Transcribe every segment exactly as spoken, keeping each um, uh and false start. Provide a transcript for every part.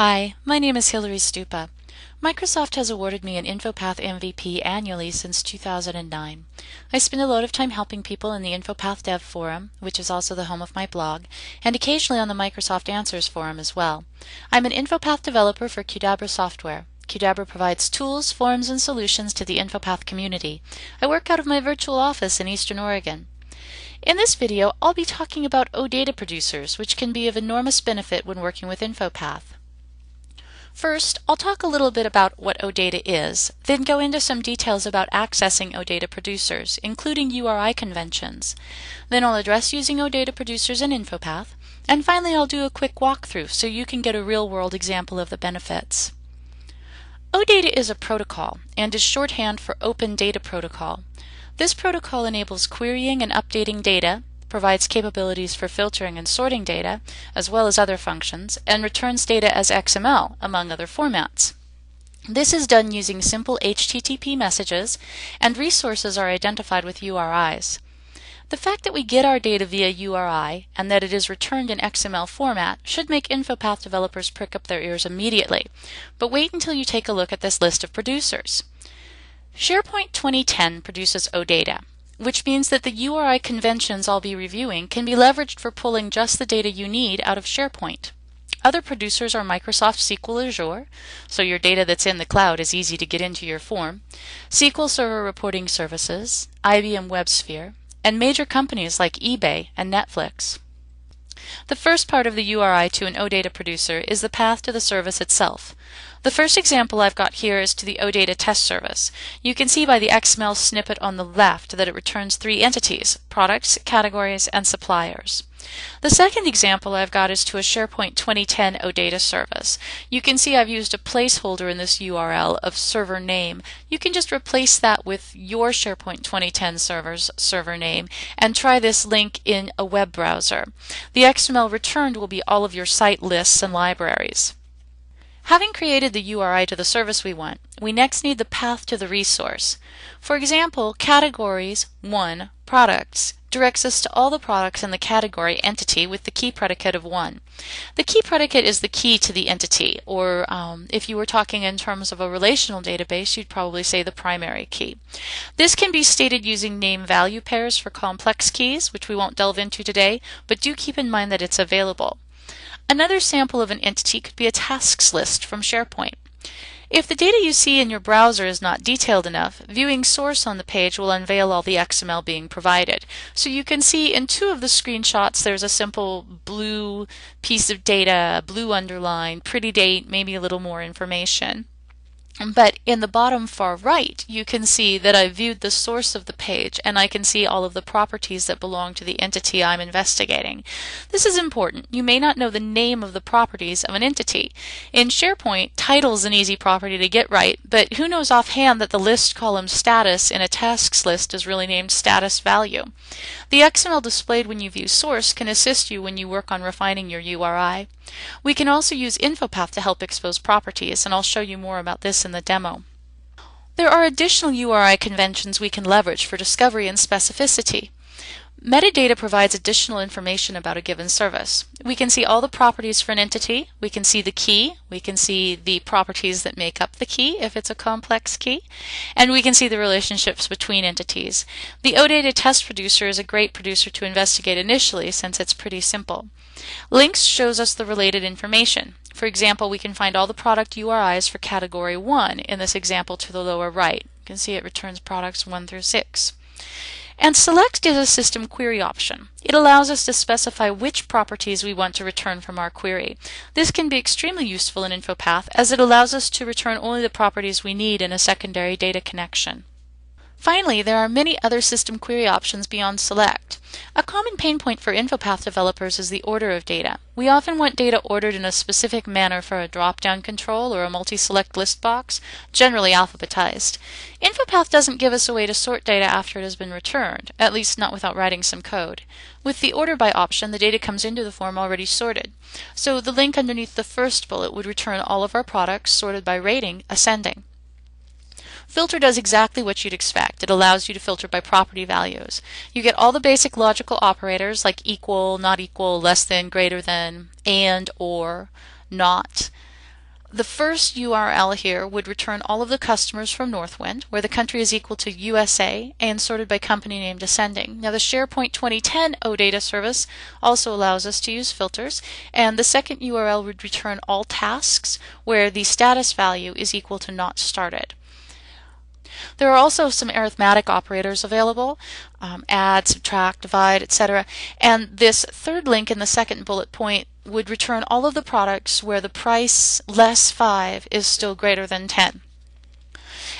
Hi, my name is Hilary Stupa. Microsoft has awarded me an InfoPath M V P annually since two thousand nine. I spend a lot of time helping people in the InfoPath Dev Forum, which is also the home of my blog, and occasionally on the Microsoft Answers Forum as well. I'm an InfoPath developer for Qdabra Software. Qdabra provides tools, forms, and solutions to the InfoPath community. I work out of my virtual office in Eastern Oregon. In this video, I'll be talking about OData producers, which can be of enormous benefit when working with InfoPath. First, I'll talk a little bit about what OData is, then go into some details about accessing OData producers, including U R I conventions. Then I'll address using OData producers in InfoPath, and finally I'll do a quick walkthrough so you can get a real-world example of the benefits. OData is a protocol, and is shorthand for Open Data Protocol. This protocol enables querying and updating data, provides capabilities for filtering and sorting data, as well as other functions, and returns data as X M L, among other formats. This is done using simple H T T P messages, and resources are identified with U R Is. The fact that we get our data via U R I, and that it is returned in X M L format, should make InfoPath developers prick up their ears immediately. But wait until you take a look at this list of producers. SharePoint twenty ten produces OData, which means that the U R I conventions I'll be reviewing can be leveraged for pulling just the data you need out of SharePoint. Other producers are Microsoft S Q L Azure, so your data that's in the cloud is easy to get into your form, S Q L Server Reporting Services, I B M WebSphere, and major companies like eBay and Netflix. The first part of the U R I to an OData producer is the path to the service itself. The first example I've got here is to the OData test service. You can see by the X M L snippet on the left that it returns three entities: products, categories, and suppliers. The second example I've got is to a SharePoint twenty ten OData service. You can see I've used a placeholder in this U R L of server name. You can just replace that with your SharePoint twenty ten server's server name and try this link in a web browser. The X M L returned will be all of your site lists and libraries. Having created the U R I to the service we want, we next need the path to the resource. For example, categories one, products, directs us to all the products in the category entity with the key predicate of one. The key predicate is the key to the entity, or um, if you were talking in terms of a relational database, you'd probably say the primary key. This can be stated using name-value pairs for complex keys, which we won't delve into today, but do keep in mind that it's available. Another sample of an entity could be a tasks list from SharePoint. If the data you see in your browser is not detailed enough, viewing source on the page will unveil all the X M L being provided. So you can see in two of the screenshots there's a simple blue piece of data, blue underline, pretty date, maybe a little more information. But in the bottom far right, you can see that I viewed the source of the page, and I can see all of the properties that belong to the entity I'm investigating. This is important. You may not know the name of the properties of an entity. In SharePoint, title's an easy property to get right, but who knows offhand that the list column status in a tasks list is really named status value. The X M L displayed when you view source can assist you when you work on refining your U R I. We can also use InfoPath to help expose properties, and I'll show you more about this in the demo. There are additional U R I conventions we can leverage for discovery and specificity. Metadata provides additional information about a given service. We can see all the properties for an entity, we can see the key, we can see the properties that make up the key if it's a complex key, and we can see the relationships between entities. The OData test producer is a great producer to investigate initially since it's pretty simple. Links shows us the related information. For example, we can find all the product U R Is for category one in this example to the lower right. You can see it returns products one through six. And select is a system query option. It allows us to specify which properties we want to return from our query. This can be extremely useful in InfoPath as it allows us to return only the properties we need in a secondary data connection. Finally, there are many other system query options beyond select. A common pain point for InfoPath developers is the order of data. We often want data ordered in a specific manner for a drop-down control or a multi-select list box, generally alphabetized. InfoPath doesn't give us a way to sort data after it has been returned, at least not without writing some code. With the order by option, the data comes into the form already sorted. So the link underneath the first bullet would return all of our products sorted by rating ascending. Filter does exactly what you'd expect. It allows you to filter by property values. You get all the basic logical operators like equal, not equal, less than, greater than, and, or, not. The first U R L here would return all of the customers from Northwind, where the country is equal to U S A and sorted by company name descending. Now the SharePoint twenty ten OData service also allows us to use filters, and the second U R L would return all tasks where the status value is equal to not started. There are also some arithmetic operators available, um, add, subtract, divide, et cetera. And this third link in the second bullet point would return all of the products where the price less five is still greater than ten.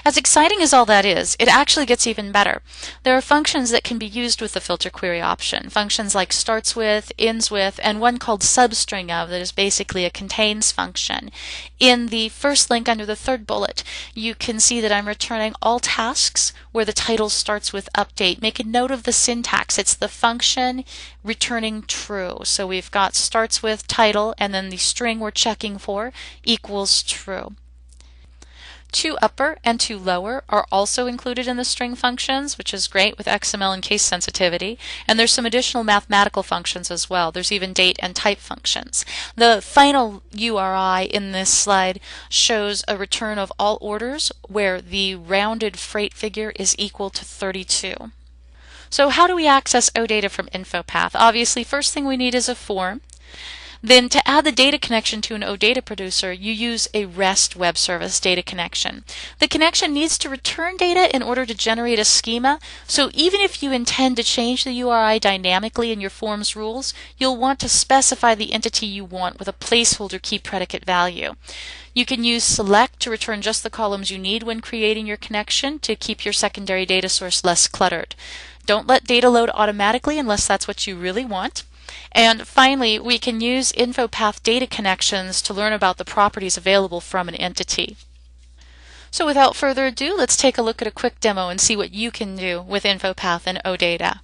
As exciting as all that is, it actually gets even better. There are functions that can be used with the filter query option, functions like starts with, ends with, and one called substring of that is basically a contains function. In the first link under the third bullet, you can see that I'm returning all tasks where the title starts with update. Make a note of the syntax. It's the function returning true. So we've got starts with, title, and then the string we're checking for equals true. Two upper and two lower are also included in the string functions, which is great with X M L and case sensitivity, and there's some additional mathematical functions as well. There's even date and type functions. The final U R I in this slide shows a return of all orders where the rounded freight figure is equal to thirty-two. So how do we access OData from InfoPath? Obviously, first thing we need is a form. Then to add the data connection to an OData producer, you use a REST web service data connection. The connection needs to return data in order to generate a schema, so even if you intend to change the U R I dynamically in your form's rules, you'll want to specify the entity you want with a placeholder key predicate value. You can use select to return just the columns you need when creating your connection to keep your secondary data source less cluttered. Don't let data load automatically unless that's what you really want. And finally, we can use InfoPath data connections to learn about the properties available from an entity. So without further ado, let's take a look at a quick demo and see what you can do with InfoPath and OData.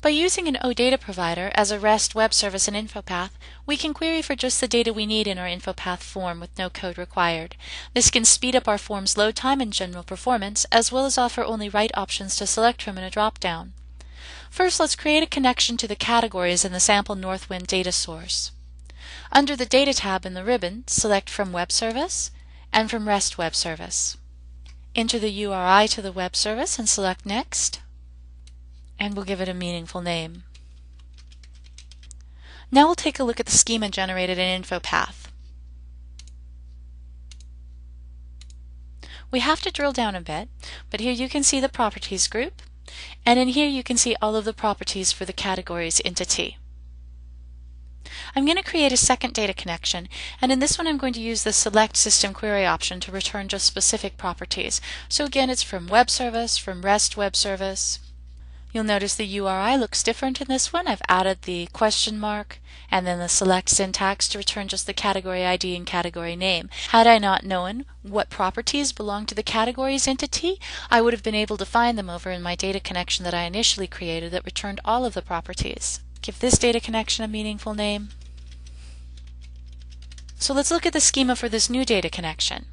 By using an OData provider as a REST web service in InfoPath, we can query for just the data we need in our InfoPath form with no code required. This can speed up our form's load time and general performance, as well as offer only write options to select from in a drop-down. First, let's create a connection to the categories in the sample Northwind data source. Under the Data tab in the ribbon, select from Web Service and from REST Web Service. Enter the U R I to the web service and select Next, and we'll give it a meaningful name. Now we'll take a look at the schema generated in InfoPath. We have to drill down a bit, but here you can see the Properties group, and in here you can see all of the properties for the categories entity. I'm going to create a second data connection, and in this one I'm going to use the Select System Query option to return just specific properties. So again, it's from Web Service, from REST Web Service. You'll notice the U R I looks different in this one. I've added the question mark and then the select syntax to return just the category I D and category name. Had I not known what properties belong to the categories entity, I would have been able to find them over in my data connection that I initially created that returned all of the properties. Give this data connection a meaningful name. So let's look at the schema for this new data connection.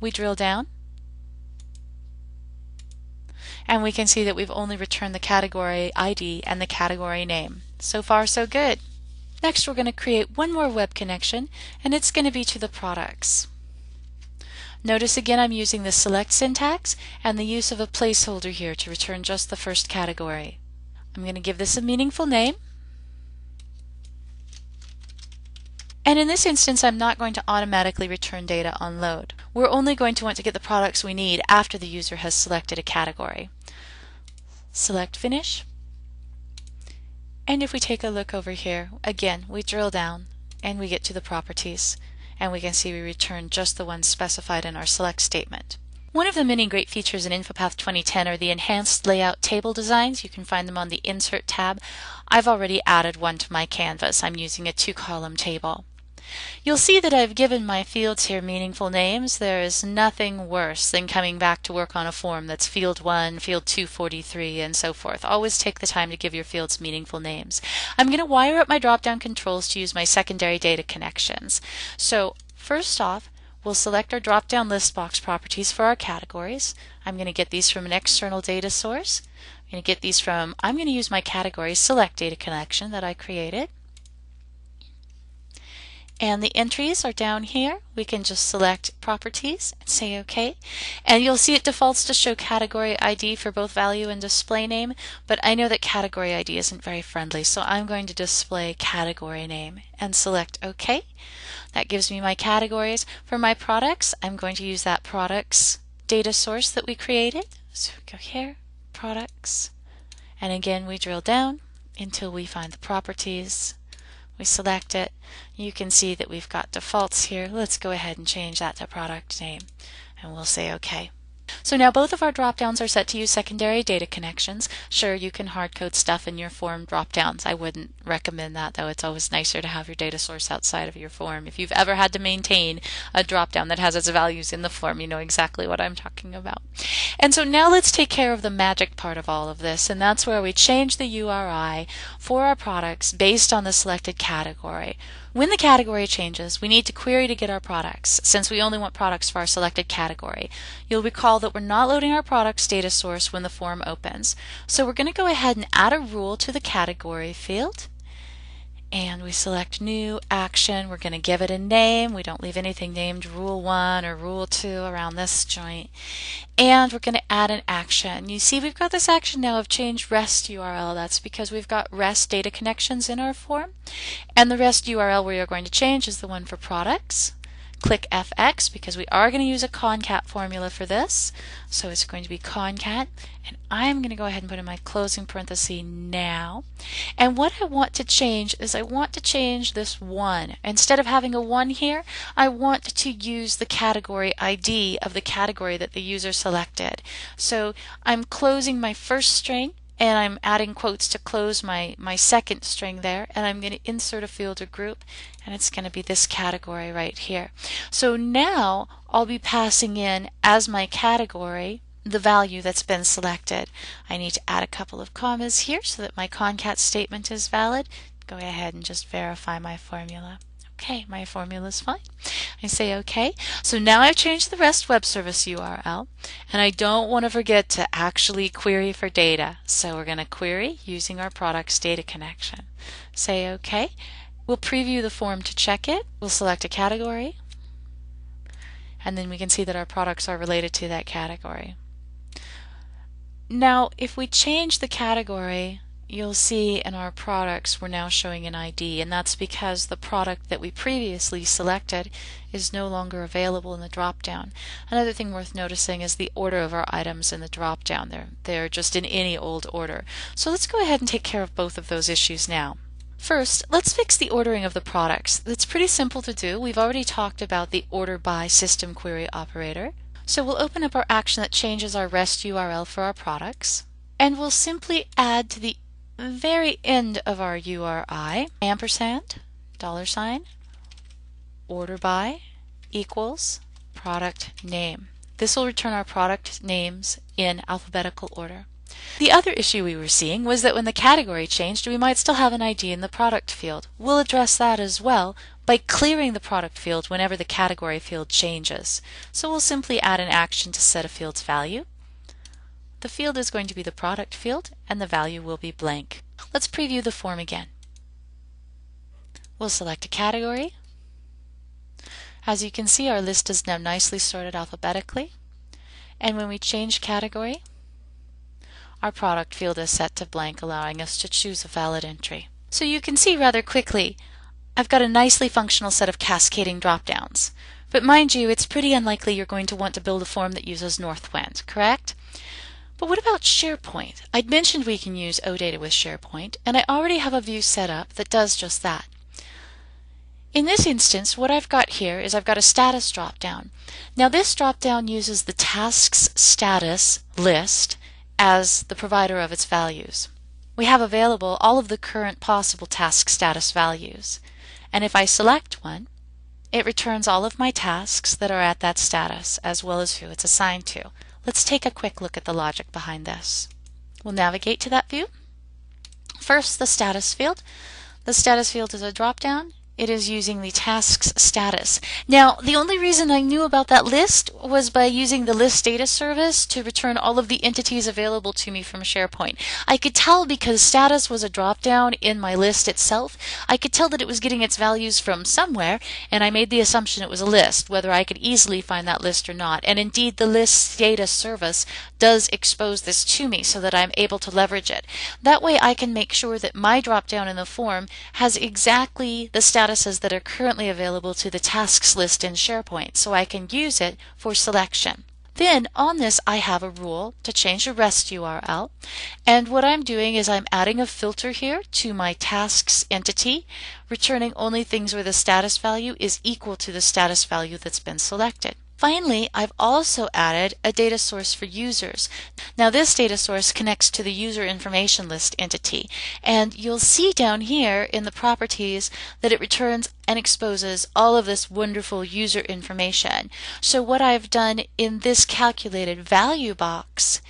We drill down, and we can see that we've only returned the category I D and the category name. So far, so good. Next, we're going to create one more web connection, and it's going to be to the products. Notice again I'm using the select syntax and the use of a placeholder here to return just the first category. I'm going to give this a meaningful name. And in this instance, I'm not going to automatically return data on load. We're only going to want to get the products we need after the user has selected a category. Select Finish. And if we take a look over here, again, we drill down and we get to the properties. And we can see we return just the ones specified in our select statement. One of the many great features in InfoPath twenty ten are the enhanced layout table designs. You can find them on the Insert tab. I've already added one to my canvas. I'm using a two-column table. You'll see that I've given my fields here meaningful names. There is nothing worse than coming back to work on a form that's field one, field two forty-three, and so forth. Always take the time to give your fields meaningful names. I'm going to wire up my drop-down controls to use my secondary data connections. So first off, we'll select our drop-down list box properties for our categories. I'm going to get these from an external data source. I'm going to get these from, I'm going to use my category select data connection that I created. and the entries are down here. We can just select properties and say OK, and you'll see it defaults to show category I D for both value and display name, but I know that category I D isn't very friendly, so I'm going to display category name and select OK. That gives me my categories. For my products, I'm going to use that products data source that we created, so we go here, products, and again we drill down until we find the properties. We select it. You can see that we've got defaults here. Let's go ahead and change that to product name, and we'll say OK. So now both of our drop-downs are set to use secondary data connections. Sure, you can hard-code stuff in your form drop-downs. I wouldn't recommend that, though. It's always nicer to have your data source outside of your form. If you've ever had to maintain a drop-down that has its values in the form, you know exactly what I'm talking about. And so now let's take care of the magic part of all of this, and that's where we change the U R I for our products based on the selected category. When the category changes, we need to query to get our products, since we only want products for our selected category. You'll recall that we're not loading our products data source when the form opens. So we're going to go ahead and add a rule to the category field. And we select new action. We're going to give it a name. We don't leave anything named rule one or rule two around this joint. And we're going to add an action. You see we've got this action now of change rest U R L. That's because we've got rest data connections in our form. And the rest U R L we are going to change is the one for products. Click F X because we are going to use a concat formula for this. So it's going to be concat, and I'm going to go ahead and put in my closing parenthesis now. And what I want to change is I want to change this one. Instead of having a one here, I want to use the category I D of the category that the user selected. So I'm closing my first string, and I'm adding quotes to close my, my second string there, and I'm going to insert a field or group, and it's going to be this category right here. So now I'll be passing in as my category the value that's been selected. I need to add a couple of commas here so that my concat statement is valid. Go ahead and just verify my formula. Okay, my formula is fine. I say OK. So now I've changed the REST web service U R L, and I don't want to forget to actually query for data. So we're going to query using our products data connection. Say OK. We'll preview the form to check it. We'll select a category, and then we can see that our products are related to that category. Now, if we change the category, you'll see in our products we're now showing an I D, and that's because the product that we previously selected is no longer available in the drop-down. Another thing worth noticing is the order of our items in the drop-down. They're, they're just in any old order. So let's go ahead and take care of both of those issues now. First, let's fix the ordering of the products. That's pretty simple to do. We've already talked about the order by system query operator. So we'll open up our action that changes our REST U R L for our products, and we'll simply add to the very end of our U R I ampersand dollar sign order by equals product name. This will return our product names in alphabetical order. The other issue we were seeing was that when the category changed, we might still have an I D in the product field. We'll address that as well by clearing the product field whenever the category field changes. So we'll simply add an action to set a field's value. The field is going to be the product field, and the value will be blank. Let's preview the form again. We'll select a category. As you can see, our list is now nicely sorted alphabetically. And when we change category, our product field is set to blank, allowing us to choose a valid entry. So you can see rather quickly, I've got a nicely functional set of cascading drop-downs. But mind you, it's pretty unlikely you're going to want to build a form that uses Northwind, correct? But what about SharePoint? I'd mentioned we can use OData with SharePoint, and I already have a view set up that does just that. In this instance, what I've got here is I've got a status drop-down. Now this drop-down uses the tasks status list as the provider of its values. We have available all of the current possible task status values, and if I select one, it returns all of my tasks that are at that status, as well as who it's assigned to. Let's take a quick look at the logic behind this. We'll navigate to that view. First, the status field. The status field is a drop-down. it is using the tasks status. Now, the only reason I knew about that list was by using the list data service to return all of the entities available to me from SharePoint. I could tell because status was a drop-down in my list itself. I could tell that it was getting its values from somewhere, and I made the assumption it was a list, whether I could easily find that list or not. And indeed, the list data service does expose this to me so that I'm able to leverage it. That way, I can make sure that my drop-down in the form has exactly the status that are currently available to the tasks list in SharePoint, so I can use it for selection. Then on this I have a rule to change the REST U R L, and what I'm doing is I'm adding a filter here to my tasks entity, returning only things where the status value is equal to the status value that's been selected. Finally, I've also added a data source for users. Now this data source connects to the user information list entity, and you'll see down here in the properties that it returns and exposes all of this wonderful user information. So what I've done in this calculated value box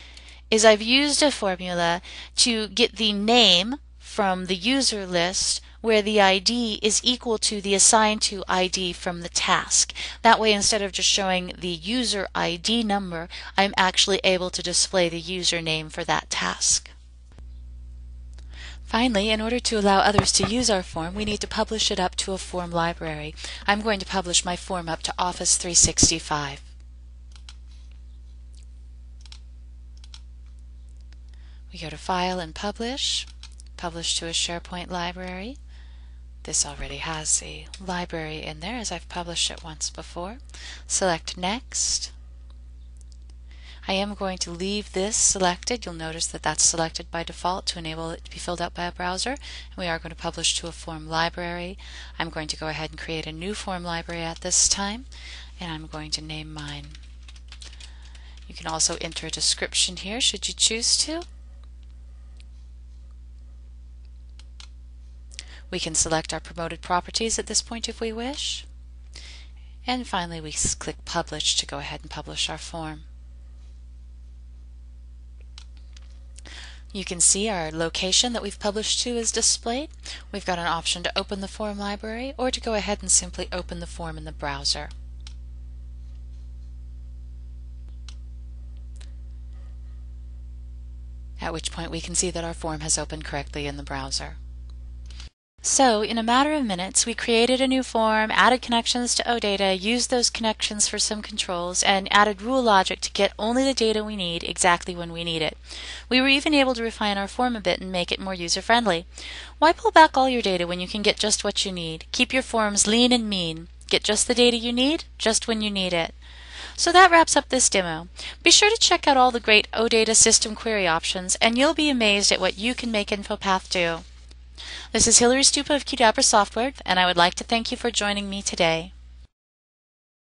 is I've used a formula to get the name from the user list where the I D is equal to the assigned to I D from the task. That way, instead of just showing the user I D number, I'm actually able to display the username for that task. Finally, in order to allow others to use our form, we need to publish it up to a form library. I'm going to publish my form up to Office three sixty-five. We go to File and Publish, Publish to a SharePoint library. This already has the library in there as I've published it once before. Select Next. I am going to leave this selected. You'll notice that that's selected by default to enable it to be filled out by a browser. And we are going to publish to a form library. I'm going to go ahead and create a new form library at this time, and I'm going to name mine. You can also enter a description here should you choose to. We can select our promoted properties at this point if we wish. And finally, we click Publish to go ahead and publish our form. You can see our location that we've published to is displayed. We've got an option to open the form library or to go ahead and simply open the form in the browser. At which point we can see that our form has opened correctly in the browser. So, in a matter of minutes, we created a new form, added connections to OData, used those connections for some controls, and added rule logic to get only the data we need exactly when we need it. We were even able to refine our form a bit and make it more user-friendly. Why pull back all your data when you can get just what you need? Keep your forms lean and mean. Get just the data you need, just when you need it. So that wraps up this demo. Be sure to check out all the great OData system query options, and you'll be amazed at what you can make InfoPath do. This is Hilary Stupa of Qdabra Software, and I would like to thank you for joining me today.